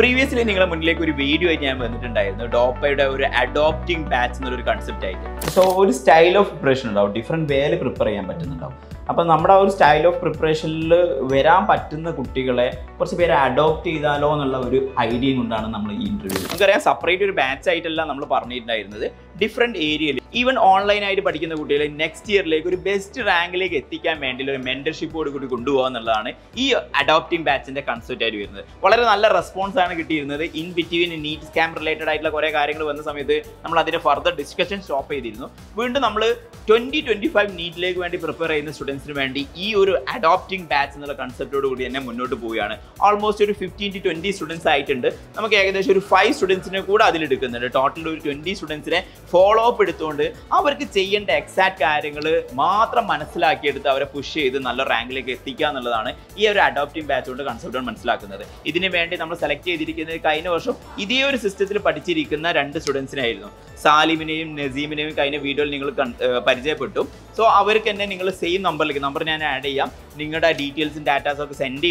Previously, I have a video about adopting batch concept. So, a style of preparation is different way. So, our style of preparation we adopt an idea. We have separate batch site different areas. Even online, next year, the best rank mentorship. This adopting batch concept. Very response. In between NEET scam related we have further discussion stop. We have 2025 NEET to prepare students this adopting batch concept. Almost 15 to 20 students. We have 5 students. Total 20 students follow up. The exact push adopting batch concept. This is the students. Salim and Nazim and video. So, our same number and add a details and data send.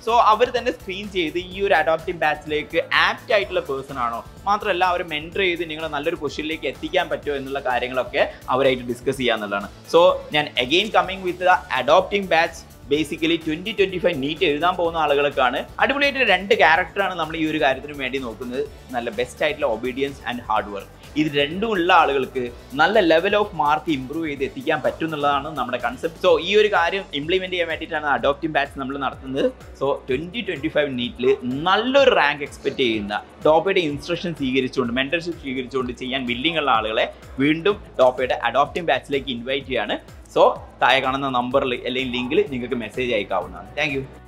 So, our screen you adopting batch like app title person. Our mentor is another push like ethic discuss. So, again, coming with the adopting batch. Basically, 2025 NEET exam pona aalagalukkaanu. Adipolayitte rendu character aanu nammal ee oru karyathinu vendi nokkunnu. Nalla best aayittulla obedience and hard work. This rendu ulla aalukalkku nalla level of mark improve cheythu ettikkan pattunnalladana nammade concept. So ee oru karyam implement cheyan vettittana adopting batch nammal nadathunnu. So 2025 NEET il nalloru rank expect cheyyunna Dopeyde instruction swigerichonde mentorship swigerichonde cheyan willing ulla aalukale veendum Dopeyde adopting batch like invite cheyanu. So, I will send you a number and link. Thank you.